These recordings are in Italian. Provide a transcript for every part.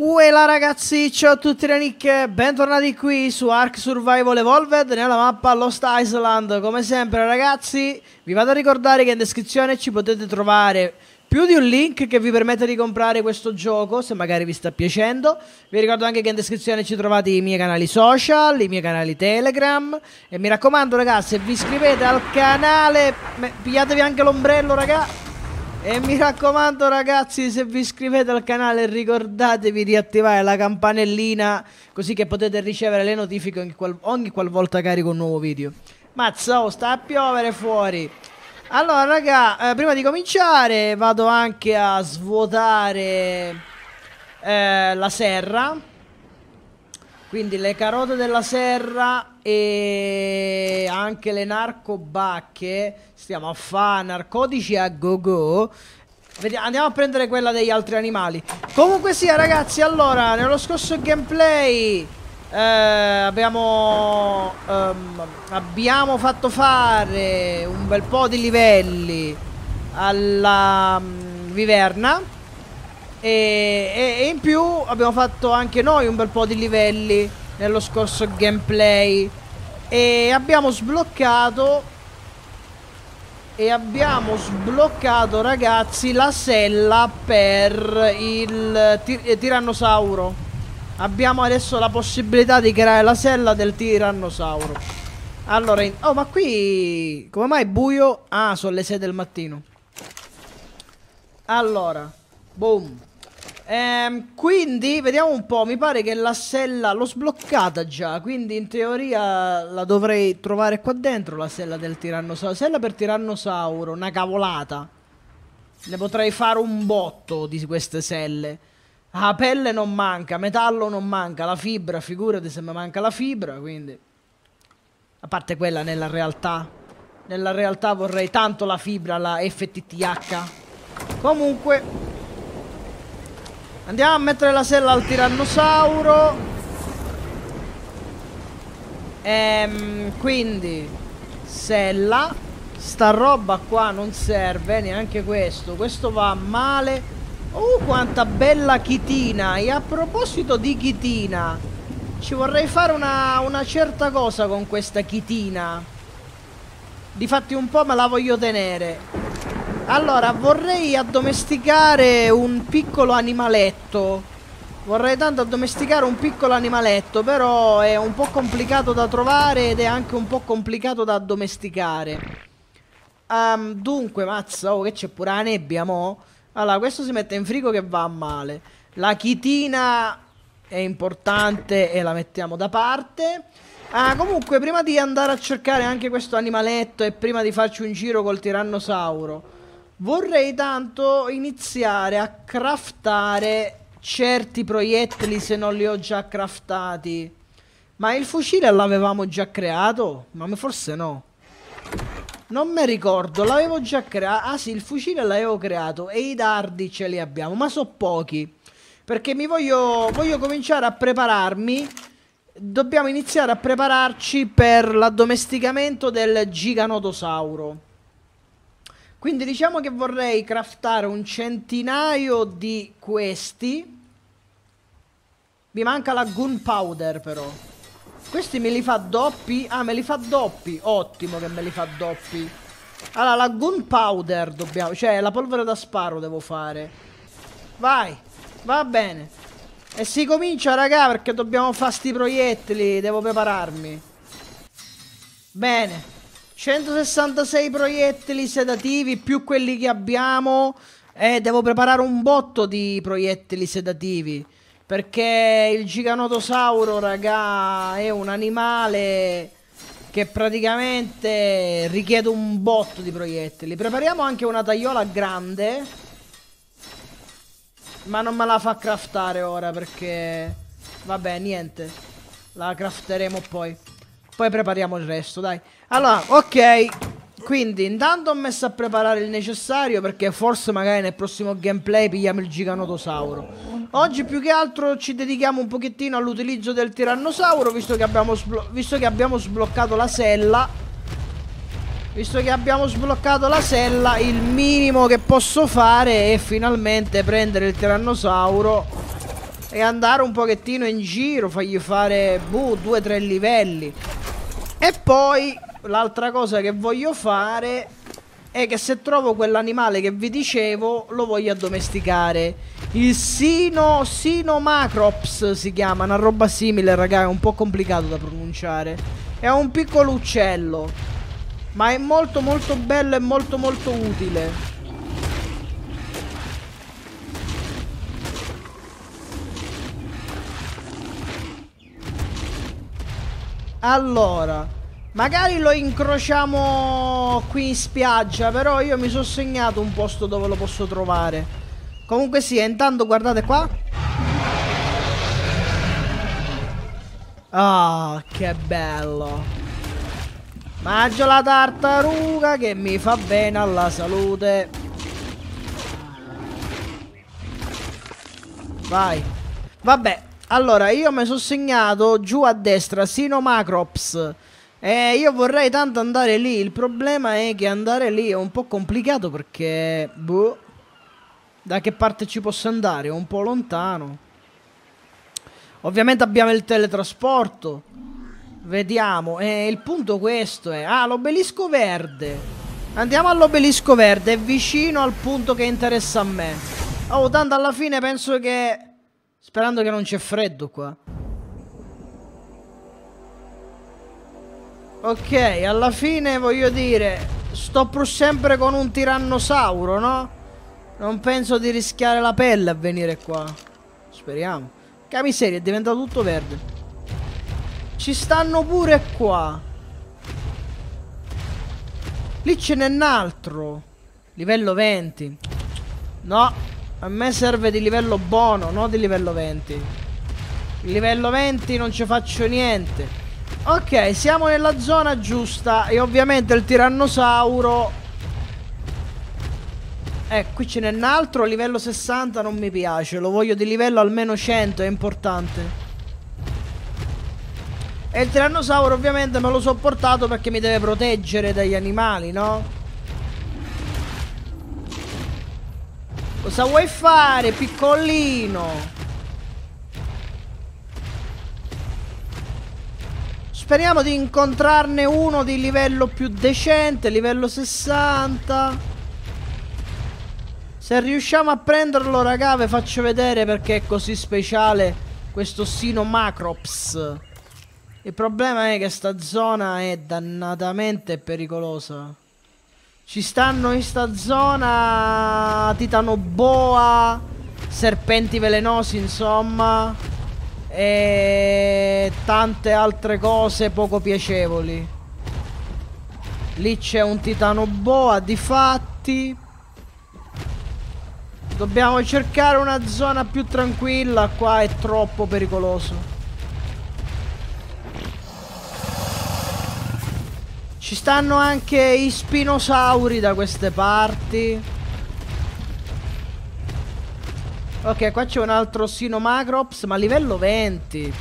Uela ragazzi, ciao a tutti da Nick, bentornati qui su Ark Survival Evolved nella mappa Lost Island. Come sempre ragazzi, vi vado a ricordare che in descrizione ci potete trovare più di un link che vi permette di comprare questo gioco, se magari vi sta piacendo. Vi ricordo anche che in descrizione ci trovate i miei canali social, i miei canali Telegram. E mi raccomando ragazzi, se vi iscrivete al canale, pigliatevi anche l'ombrello ragazzi. E mi raccomando ragazzi, se vi iscrivete al canale ricordatevi di attivare la campanellina, così che potete ricevere le notifiche ogni qualvolta carico un nuovo video. Mazza, oh, sta a piovere fuori. Allora raga, prima di cominciare vado anche a svuotare la serra. Quindi le carote della serra e anche le narcobacche. Stiamo a fare narcotici a go go. Andiamo a prendere quella degli altri animali. Comunque sia ragazzi, allora nello scorso gameplay abbiamo fatto fare un bel po' di livelli alla viverna e in più abbiamo fatto anche noi un bel po' di livelli nello scorso gameplay e abbiamo sbloccato ragazzi la sella per il tirannosauro. Abbiamo adesso la possibilità di creare la sella del tirannosauro. Allora oh, ma qui come mai è buio? Ah, sono le 6 del mattino. Allora boom. Quindi vediamo un po', mi pare che la sella l'ho sbloccata già, quindi in teoria la dovrei trovare qua dentro, la sella del tirannosauro. Sella per tirannosauro, una cavolata. Ne potrei fare un botto di queste selle. La pelle non manca, metallo non manca, la fibra, figurati se mi manca la fibra, quindi. A parte quella nella realtà. Nella realtà vorrei tanto la fibra, la FTTH. Comunque andiamo a mettere la sella al tirannosauro. Quindi sella. Sta roba qua non serve neanche questo. Questo va male. Oh, quanta bella chitina. E a proposito di chitina, ci vorrei fare una certa cosa con questa chitina. Difatti un po' me la voglio tenere. Allora, vorrei addomesticare un piccolo animaletto. Vorrei tanto addomesticare un piccolo animaletto, però è un po' complicato da trovare ed è anche un po' complicato da addomesticare. Dunque, mazza, oh, che c'è pure la nebbia, mo'? Allora, questo si mette in frigo che va a male. La chitina è importante e la mettiamo da parte. Ah, comunque, prima di andare a cercare anche questo animaletto e prima di farci un giro col tirannosauro, vorrei tanto iniziare a craftare certi proiettili se non li ho già craftati. Ma il fucile l'avevamo già creato? Ma forse no. Non mi ricordo, l'avevo già creato. Ah sì, il fucile l'avevo creato e i dardi ce li abbiamo, ma sono pochi. Perché voglio cominciare a prepararmi. Dobbiamo iniziare a prepararci per l'addomesticamento del Giganotosauro. Quindi diciamo che vorrei craftare un centinaio di questi. Mi manca la gunpowder però. Questi me li fa doppi? Ah, me li fa doppi. Ottimo che me li fa doppi. Allora, la gunpowder dobbiamo... cioè, la polvere da sparo devo fare. Vai, va bene. E si comincia, raga, perché dobbiamo fare sti proiettili. Devo prepararmi. Bene. 166 proiettili sedativi più quelli che abbiamo. Devo preparare un botto di proiettili sedativi, perché il Giganotosauro, raga, è un animale che praticamente richiede un botto di proiettili. Prepariamo anche una tagliola grande, ma non me la fa craftare ora perché... vabbè, niente, la crafteremo poi. Poi prepariamo il resto, dai. Allora, ok. Quindi intanto ho messo a preparare il necessario, perché forse magari nel prossimo gameplay pigliamo il Giganotosauro. Oggi più che altro ci dedichiamo un pochettino all'utilizzo del tirannosauro, visto che abbiamo sbloccato la sella. Visto che abbiamo sbloccato la sella, il minimo che posso fare è finalmente prendere il tirannosauro e andare un pochettino in giro, fargli fare 2-3 livelli. E poi l'altra cosa che voglio fare è che se trovo quell'animale che vi dicevo, lo voglio addomesticare. Il Sinomacrops si chiama, una roba simile, raga, è un po' complicato da pronunciare. È un piccolo uccello, ma è molto molto bello e molto molto utile. Allora, magari lo incrociamo qui in spiaggia, però io mi sono segnato un posto dove lo posso trovare. Comunque sì, intanto guardate qua. Ah, che bello. Mangio la tartaruga che mi fa bene alla salute. Vai. Vabbè. Allora, io mi sono segnato giù a destra, Sinomacrops. Io vorrei tanto andare lì. Il problema è che andare lì è un po' complicato perché... boh, da che parte ci posso andare? È un po' lontano. Ovviamente abbiamo il teletrasporto. Vediamo. Il punto questo è... ah, l'obelisco verde. Andiamo all'obelisco verde. È vicino al punto che interessa a me. Oh, tanto alla fine penso che... sperando che non c'è freddo qua. Ok, alla fine voglio dire, sto pur sempre con un tirannosauro, no? Non penso di rischiare la pelle a venire qua. Speriamo. Che miseria, è diventato tutto verde. Ci stanno pure qua. Lì ce n'è un altro. Livello 20. No. A me serve di livello buono, non di livello 20. Il livello 20 non ci faccio niente. Ok, siamo nella zona giusta. E ovviamente il tirannosauro. Qui ce n'è un altro. Livello 60 non mi piace. Lo voglio di livello almeno 100, è importante. E il tirannosauro ovviamente me lo so portato perché mi deve proteggere dagli animali, no? Cosa vuoi fare, piccolino? Speriamo di incontrarne uno di livello più decente, livello 60. Se riusciamo a prenderlo, raga, vi faccio vedere perché è così speciale questo Sinomacrops. Il problema è che sta zona è dannatamente pericolosa. Ci stanno in sta zona titanoboa, serpenti velenosi, insomma, e tante altre cose poco piacevoli. Lì c'è un titanoboa, difatti. Dobbiamo cercare una zona più tranquilla, qua è troppo pericoloso. Ci stanno anche i spinosauri da queste parti. Ok, qua c'è un altro Sinomacrops, ma livello 20.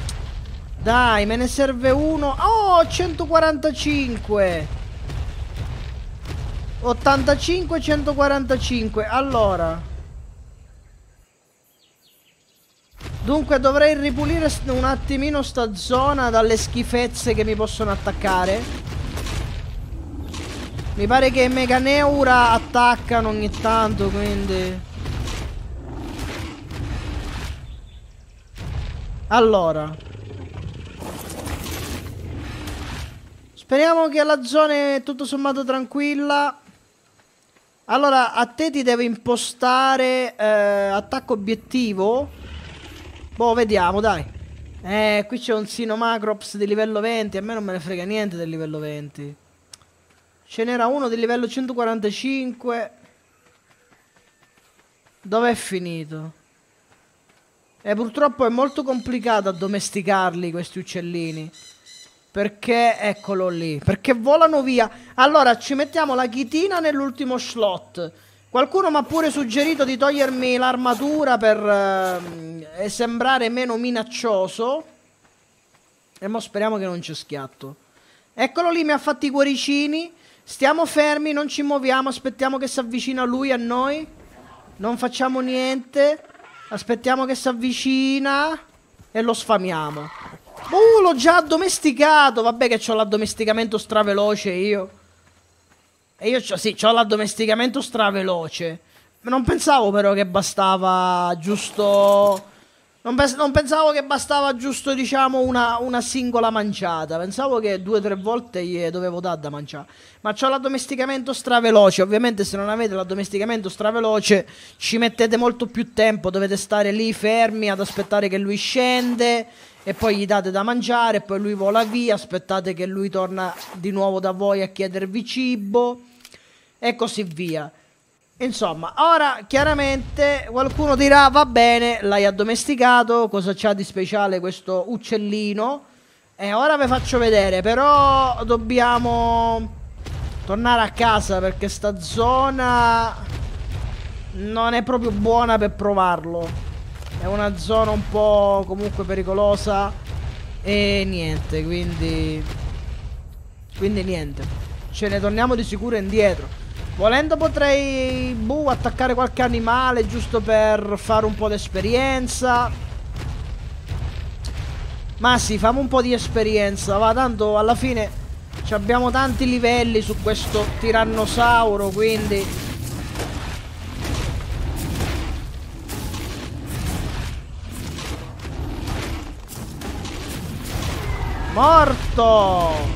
Dai, me ne serve uno. Oh, 145. 85, 145. Allora. Dunque dovrei ripulire un attimino sta zona dalle schifezze che mi possono attaccare. Mi pare che i meganeura attaccano ogni tanto, quindi... allora. Speriamo che la zona è tutto sommato tranquilla. Allora, a te ti devo impostare attacco obiettivo. Boh, vediamo, dai. Qui c'è un Sinomacrops di livello 20. A me non me ne frega niente del livello 20. Ce n'era uno di livello 145. Dov'è finito? E purtroppo è molto complicato addomesticarli questi uccellini. Perché, eccolo lì, perché volano via. Allora, ci mettiamo la chitina nell'ultimo slot. Qualcuno mi ha pure suggerito di togliermi l'armatura per sembrare meno minaccioso. E mo speriamo che non ci schiatto. Eccolo lì, mi ha fatto i cuoricini. Stiamo fermi, non ci muoviamo, aspettiamo che si avvicina lui a noi. Non facciamo niente. Aspettiamo che si avvicina e lo sfamiamo. L'ho già addomesticato. Vabbè che ho l'addomesticamento straveloce io. E io sì, ho l'addomesticamento straveloce. Non pensavo però che bastava giusto... Non pensavo che bastava giusto, diciamo, una singola manciata. Pensavo che 2 o 3 volte gli dovevo dare da mangiare. Ma c'ho l'addomesticamento straveloce. Ovviamente se non avete l'addomesticamento straveloce ci mettete molto più tempo. Dovete stare lì fermi ad aspettare che lui scende e poi gli date da mangiare, poi lui vola via, aspettate che lui torna di nuovo da voi a chiedervi cibo e così via. Insomma, ora chiaramente qualcuno dirà va bene, l'hai addomesticato, cosa c'ha di speciale questo uccellino? E ora ve faccio vedere, però dobbiamo tornare a casa perché sta zona non è proprio buona per provarlo. È una zona un po' comunque pericolosa e niente, quindi niente. Ce ne torniamo di sicuro indietro. Volendo potrei attaccare qualche animale giusto per fare un po' di esperienza. Ma sì, famo un po' di esperienza. Va, tanto alla fine abbiamo tanti livelli su questo tirannosauro, quindi... Morto!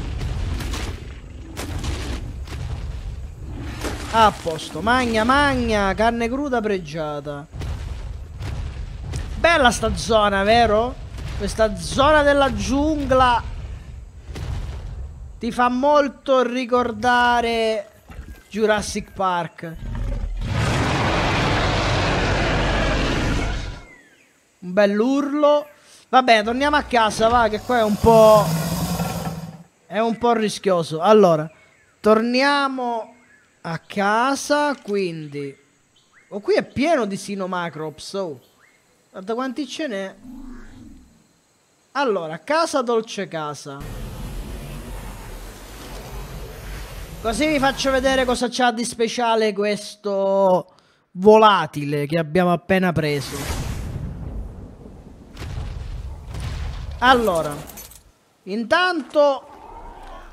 A posto, magna magna, carne cruda pregiata. Bella sta zona, vero? Questa zona della giungla ti fa molto ricordare Jurassic Park. Un bell'urlo. Vabbè, torniamo a casa, va, che qua è un po' rischioso. Allora, torniamo a casa, quindi... Oh, qui è pieno di Sinomacrops, oh. Guarda quanti ce n'è. Allora, casa dolce casa. Così vi faccio vedere cosa c'ha di speciale questo volatile che abbiamo appena preso. Allora, intanto...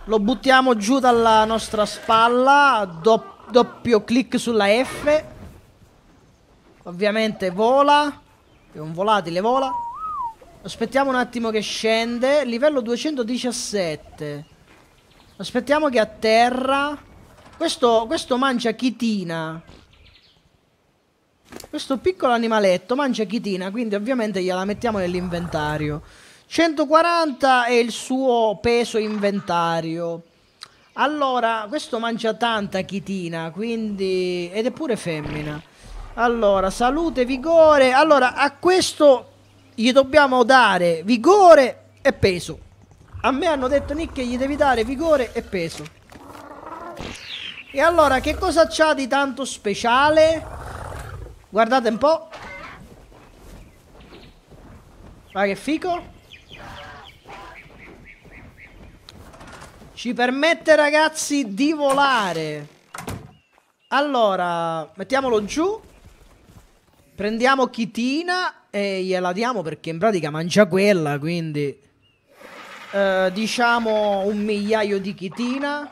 lo buttiamo giù dalla nostra spalla, doppio clic sulla F. Ovviamente vola, è un volatile, vola. Aspettiamo un attimo che scende, livello 217. Aspettiamo che atterra. Questo mangia chitina. Questo piccolo animaletto mangia chitina, quindi ovviamente gliela mettiamo nell'inventario. 140 è il suo peso inventario. Allora, questo mangia tanta chitina, quindi... ed è pure femmina. Allora, salute, vigore. Allora, a questo gli dobbiamo dare vigore e peso. A me hanno detto, Nick, che gli devi dare vigore e peso. E allora, che cosa c'ha di tanto speciale? Guardate un po'. Ma che fico. Ci permette, ragazzi, di volare. Allora, mettiamolo giù. Prendiamo chitina e gliela diamo perché in pratica mangia quella, quindi... diciamo 1.000.000 di chitina.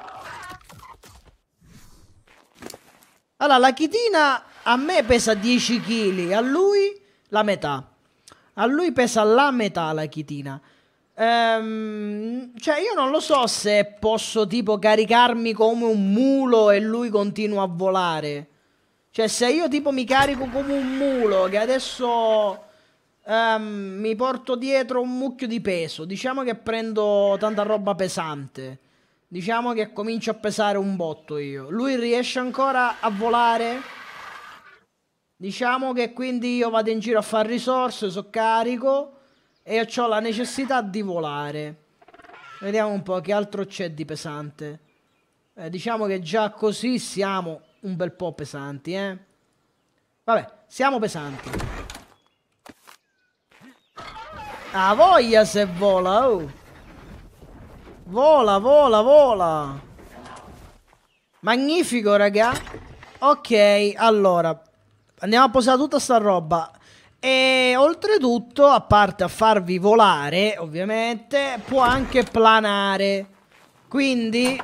Allora, la chitina a me pesa 10 kg, a lui la metà. A lui pesa la metà la chitina. Cioè io non lo so se posso tipo caricarmi come un mulo e lui continua a volare. Cioè se io tipo mi carico come un mulo, che adesso mi porto dietro un mucchio di peso, diciamo che prendo tanta roba pesante, diciamo che comincio a pesare un botto io. Lui riesce ancora a volare? Diciamo che quindi io vado in giro a fare risorse, so carico e ho la necessità di volare. Vediamo un po' che altro c'è di pesante. Diciamo che già così siamo un bel po' pesanti, eh. Vabbè, siamo pesanti. Ah, voglia se vola, oh. Vola, vola, vola. Magnifico, raga. Ok, allora. Andiamo a posare tutta sta roba. E oltretutto, a parte a farvi volare, ovviamente, può anche planare. Quindi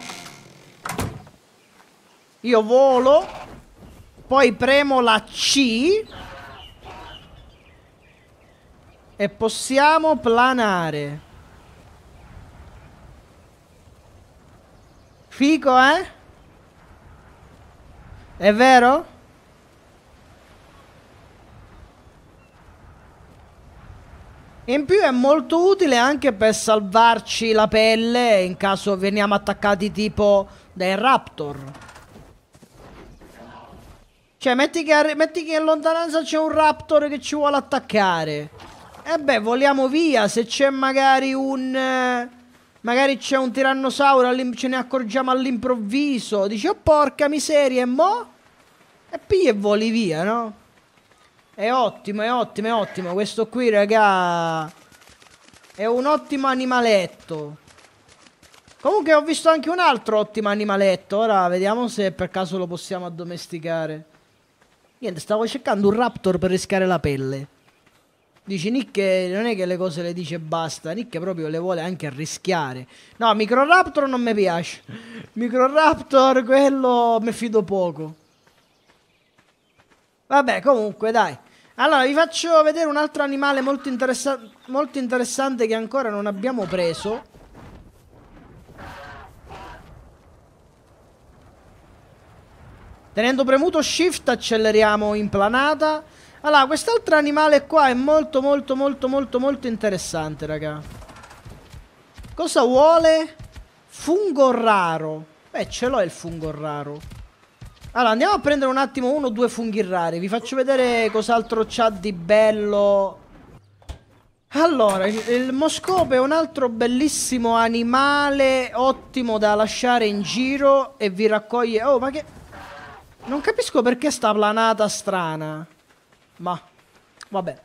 io volo, poi premo la C e possiamo planare. Fico, eh? È vero? In più è molto utile anche per salvarci la pelle in caso veniamo attaccati tipo dai raptor. Cioè metti che in lontananza c'è un raptor che ci vuole attaccare. E beh, voliamo via. Se c'è magari un tirannosauro, ce ne accorgiamo all'improvviso. Dici, oh porca miseria, e mo? E pigli e voli via, no? È ottimo, è ottimo, è ottimo. Questo qui, raga, è un ottimo animaletto. Comunque ho visto anche un altro ottimo animaletto. Ora vediamo se per caso lo possiamo addomesticare. Niente, stavo cercando un raptor per rischiare la pelle. Dici, Nick non è che le cose le dice e basta. Nick proprio le vuole anche rischiare. No, microraptor non mi piace. Microraptor, quello mi fido poco. Vabbè, comunque, dai. Allora, vi faccio vedere un altro animale molto interessante che ancora non abbiamo preso. Tenendo premuto Shift acceleriamo in planata. Allora, quest'altro animale qua è molto interessante, raga. Cosa vuole? Fungo raro. Beh, ce l'ho il fungo raro. Allora, andiamo a prendere un attimo uno o due funghi rari. Vi faccio vedere cos'altro c'ha di bello. Allora, il moscopo è un altro bellissimo animale, ottimo da lasciare in giro e vi raccoglie... Oh, ma che... Non capisco perché sta planata strana. Ma... Vabbè.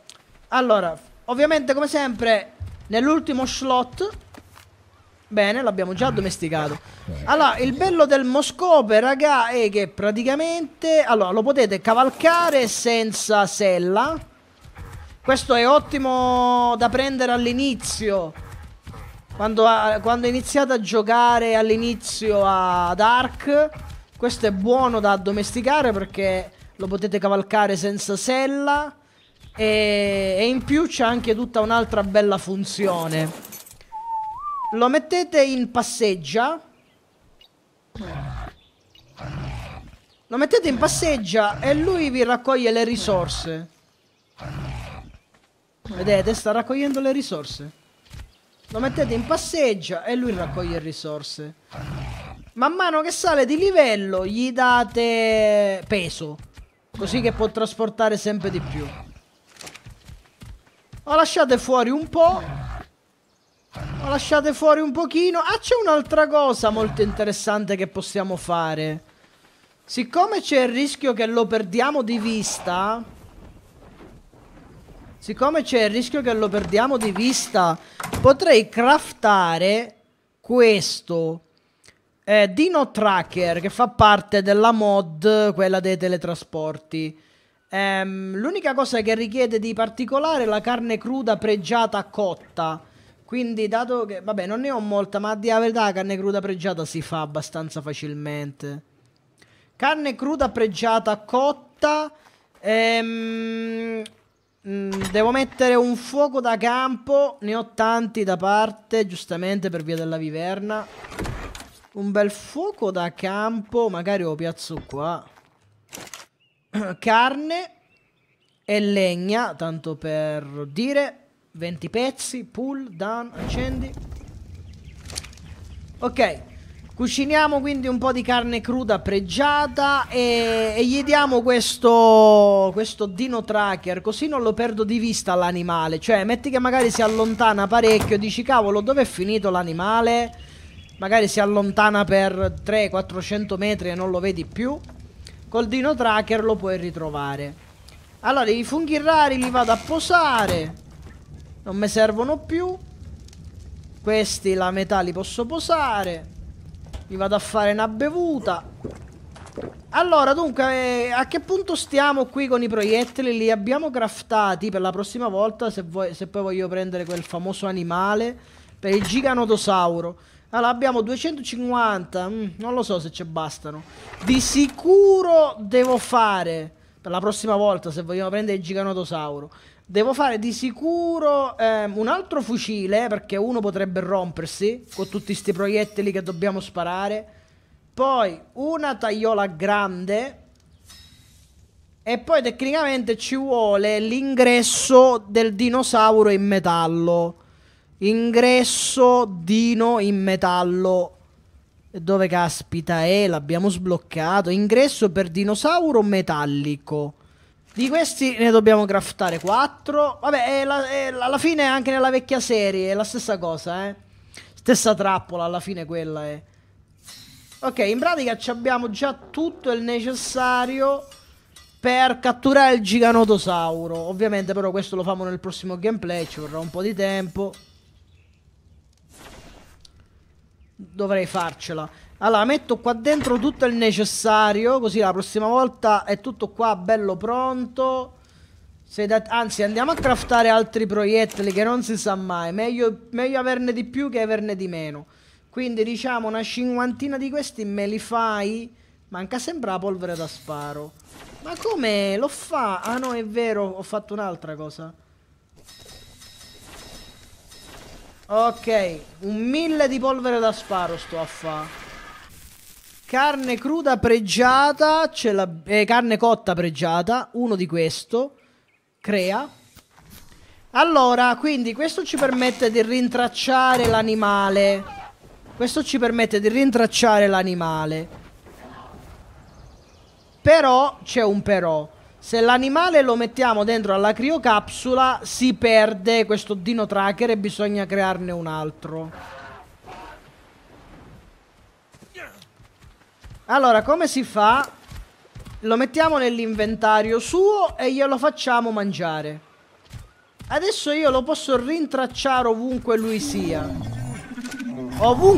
Allora, ovviamente, come sempre, nell'ultimo slot... Bene, l'abbiamo già addomesticato. Allora, il bello del moscope, raga, è che praticamente... Allora, lo potete cavalcare senza sella. Questo è ottimo da prendere all'inizio. Quando iniziate a giocare all'inizio ad Ark, questo è buono da addomesticare perché lo potete cavalcare senza sella. E in più c'è anche tutta un'altra bella funzione. Lo mettete in passeggia. Lo mettete in passeggia e lui vi raccoglie le risorse. Vedete, sta raccogliendo le risorse. Lo mettete in passeggia e lui raccoglie risorse. Man mano che sale di livello gli date peso, così che può trasportare sempre di più. Lo lasciate fuori un po'. Lo lasciate fuori un pochino. Ah, c'è un'altra cosa molto interessante che possiamo fare. Siccome c'è il rischio che lo perdiamo di vista, potrei craftare questo Dino Tracker, che fa parte della mod, quella dei teletrasporti. L'unica cosa che richiede di particolare è la carne cruda pregiata cotta. Quindi, dato che... Vabbè, non ne ho molta, ma a dire la verità, la carne cruda pregiata si fa abbastanza facilmente. Carne cruda pregiata cotta. Devo mettere un fuoco da campo. Ne ho tanti da parte, giustamente, per via della viverna. Un bel fuoco da campo. Magari lo piazzo qua. Carne e legna, tanto per dire... 20 pezzi, pull, down, accendi. Ok, cuciniamo quindi un po' di carne cruda pregiata e gli diamo questo Dino Tracker, così non lo perdo di vista l'animale. Cioè, metti che magari si allontana parecchio, dici cavolo, dove è finito l'animale? Magari si allontana per 300-400 metri e non lo vedi più. Col Dino Tracker lo puoi ritrovare. Allora, i funghi rari li vado a posare. Non mi servono più. Questi la metà li posso posare. Mi vado a fare una bevuta. Allora, dunque, a che punto stiamo qui con i proiettili? Li abbiamo craftati per la prossima volta, se poi voglio prendere quel famoso animale per il Giganotosauro. Allora, abbiamo 250, non lo so se ci bastano. Di sicuro devo fare, per la prossima volta, se vogliamo prendere il Giganotosauro, devo fare di sicuro un altro fucile, perché uno potrebbe rompersi con tutti questi proiettili che dobbiamo sparare. Poi una tagliola grande. E poi tecnicamente ci vuole l'ingresso del dinosauro in metallo. Ingresso dino in metallo. E dove caspita è? L'abbiamo sbloccato. Ingresso per dinosauro metallico. Di questi ne dobbiamo craftare 4. Vabbè, alla fine anche nella vecchia serie è la stessa cosa, eh. Stessa trappola alla fine quella è. Ok, in pratica abbiamo già tutto il necessario per catturare il Giganotosauro. Ovviamente però questo lo facciamo nel prossimo gameplay, ci vorrà un po' di tempo. Dovrei farcela. Allora, metto qua dentro tutto il necessario, così la prossima volta è tutto qua bello pronto. Anzi, andiamo a craftare altri proiettili che non si sa mai. Meglio averne di più che averne di meno. Quindi diciamo una cinquantina di questi me li fai. Manca sempre la polvere da sparo. Ma come? Lo fa? Ah no, è vero, ho fatto un'altra cosa. Ok, 1000 di polvere da sparo sto a fa. Carne cruda pregiata, carne cotta pregiata, uno di questo. Crea. Allora, quindi questo ci permette di rintracciare l'animale. Però c'è un però. Se l'animale lo mettiamo dentro alla criocapsula, si perde questo Dino Tracker e bisogna crearne un altro. Allora, come si fa? Lo mettiamo nell'inventario suo e glielo facciamo mangiare. Adesso io lo posso rintracciare ovunque lui sia. Io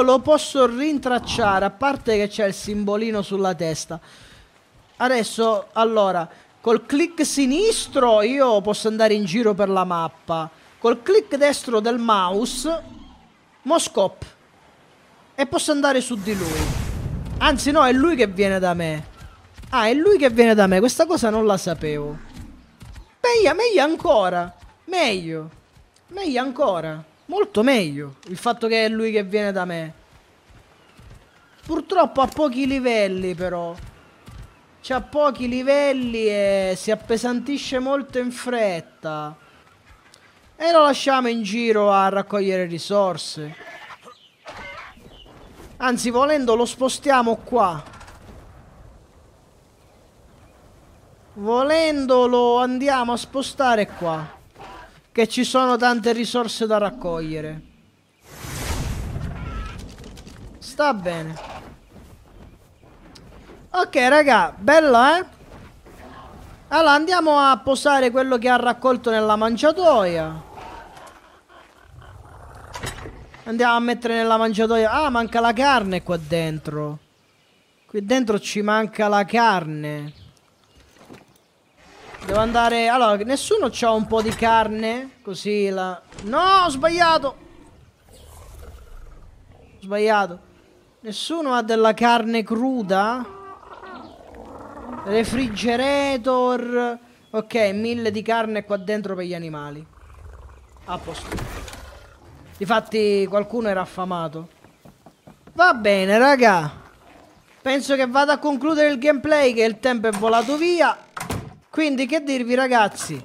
lo posso rintracciare, a parte che c'è il simbolino sulla testa. Adesso, allora, col click sinistro io posso andare in giro per la mappa. Col click destro del mouse, Moschops. E posso andare su di lui. Anzi no, è lui che viene da me. Ah, è lui che viene da me, questa cosa non la sapevo. Meglio ancora. Molto meglio il fatto che è lui che viene da me. Purtroppo ha pochi livelli però. C'ha pochi livelli e si appesantisce molto in fretta. E lo lasciamo in giro a raccogliere risorse. Anzi, volendo lo spostiamo qua. Volendo lo andiamo a spostare qua, che ci sono tante risorse da raccogliere. Sta bene. Ok raga, bello eh? Allora andiamo a posare quello che ha raccolto nella mangiatoia. Andiamo a mettere nella mangiatoia. Ah, manca la carne qua dentro. Qui dentro ci manca la carne. Devo andare... Allora, nessuno c'ha un po' di carne? Così la... No, ho sbagliato! Nessuno ha della carne cruda? Refrigerator... Ok, 1000 di carne qua dentro per gli animali. A posto. Difatti qualcuno era affamato. Va bene, raga. Penso che vada a concludere il gameplay, che il tempo è volato via. Quindi che dirvi ragazzi,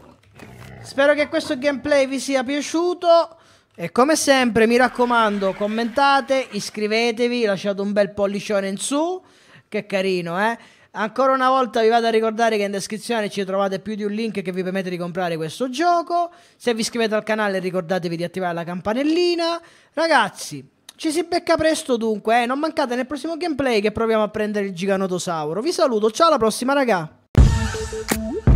spero che questo gameplay vi sia piaciuto e come sempre mi raccomando commentate, iscrivetevi, lasciate un bel pollicione in su, che carino eh. Ancora una volta vi vado a ricordare che in descrizione ci trovate più di un link che vi permette di comprare questo gioco, se vi iscrivete al canale ricordatevi di attivare la campanellina, ragazzi ci si becca presto dunque, non mancate nel prossimo gameplay che proviamo a prendere il Giganotosauro, vi saluto, ciao alla prossima raga. Thank you.